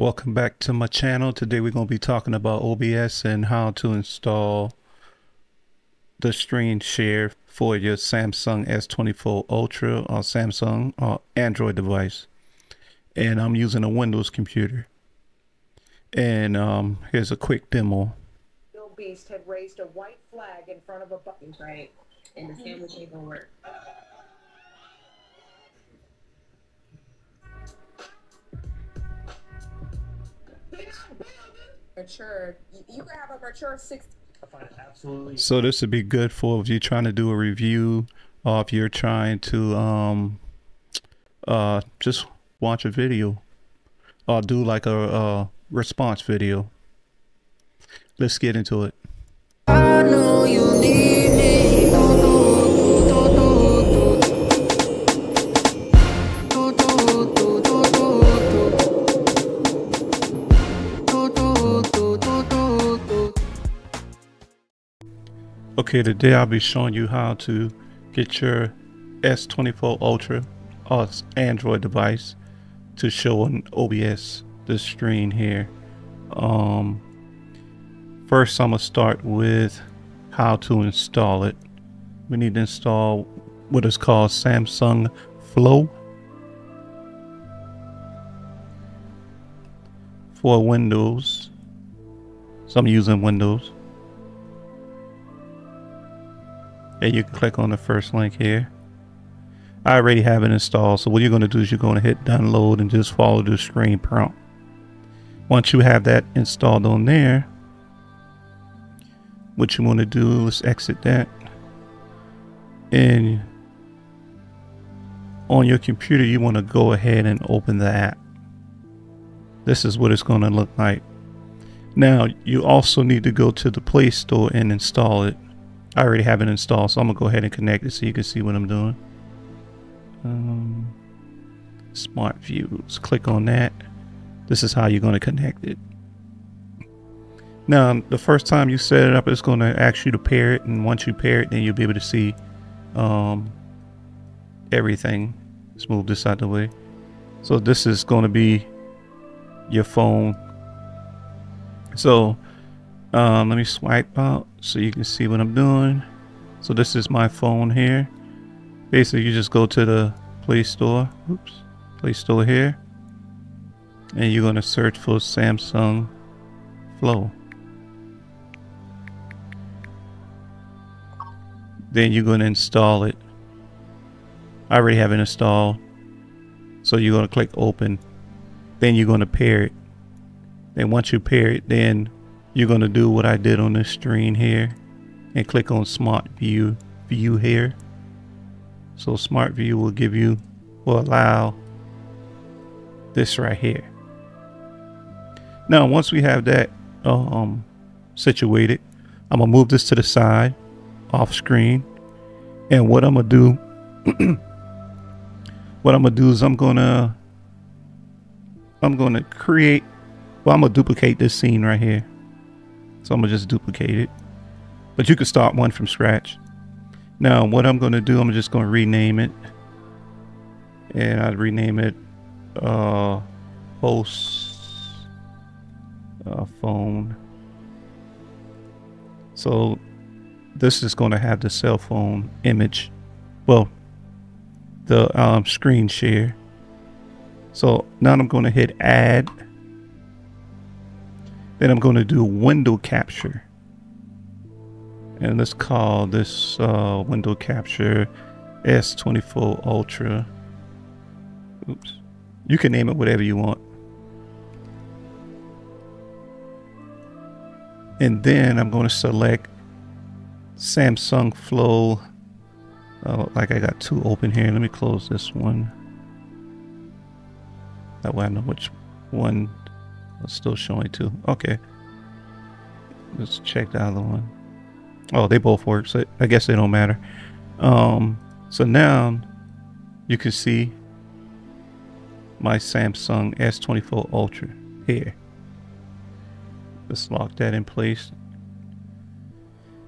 Welcome back to my channel. Today we're going to be talking about OBS and how to install the screen share for your Samsung S24 Ultra or Samsung or Android device. And I'm using a Windows computer. And here's a quick demo. Bill Beast had raised a white flag in front of a button, right? And the sandwich ain't gonna work. You can have a mature 60. Absolutely. So this would be good for if you're trying to do a review, or if you're trying to just watch a video, or do like a response video. Let's get into it. I know you need me. Okay, today I'll be showing you how to get your S24 Ultra or Android device to show an OBS, the screen here. First, I'm gonna start with how to install it. We need to install what is called Samsung Flow for Windows. So I'm using Windows. And you can click on the first link here. I already have it installed, so what you're going to do is you're going to hit download and just follow the screen prompt. Once you have that installed on there, what you want to do is exit that. And on your computer, you want to go ahead and open the app. This is what it's going to look like. Now, you also need to go to the Play Store and install it. I already have it installed, so I'm gonna go ahead and connect it so you can see what I'm doing. Smart Views, click on that. This is how you're gonna connect it. Now, the first time you set it up, it's gonna ask you to pair it, and once you pair it, then you'll be able to see everything. Let's move this out of the way. So this is gonna be your phone. So let me swipe out so you can see what I'm doing. So this is my phone here. Basically, you just go to the Play Store. Oops, Play Store here, and you're gonna search for Samsung Flow. Then you're gonna install it. I already have it installed, so you're gonna click Open. Then you're gonna pair it. Then once you pair it, then you're going to do what I did on this screen here and click on Smart View here. So Smart View will give you, will allow this right here. Now, once we have that situated, I'm going to move this to the side, off screen. And what I'm going to do, is I'm going to create, well, I'm going to duplicate this scene right here. So I'm gonna just duplicate it, but you can start one from scratch. Now what I'm gonna do, I'm just gonna rename it, and I'd rename it host phone. So this is gonna have the cell phone image, well, the screen share. So now I'm gonna hit add. Then I'm going to do window capture, and let's call this window capture S24 Ultra. Oops, you can name it whatever you want. And then I'm going to select Samsung Flow. Like I got two open here. Let me close this one. That way I know which one. It's still showing two. Okay. Let's check the other one. Oh, they both work, so I guess they don't matter. So now you can see my Samsung S24 Ultra here. Let's lock that in place.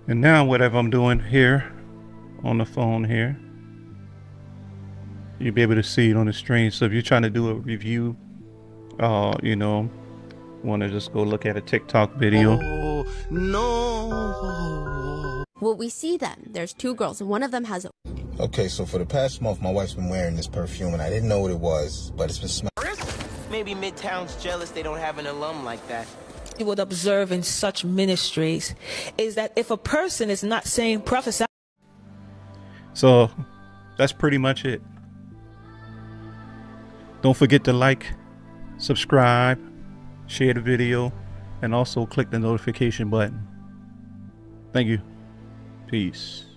And now whatever I'm doing here on the phone here, you'll be able to see it on the screen. So if you're trying to do a review you know, want to just go look at a TikTok video. Oh, no. Well, we see them. There's two girls. One of them has a... Okay, so for the past month, my wife's been wearing this perfume, and I didn't know what it was, but it's been smelling. Maybe Midtown's jealous they don't have an alum like that. You would observe in such ministries is that if a person is not saying prophesy. So that's pretty much it. Don't forget to like, subscribe, share the video, and also click the notification button. Thank you. Peace.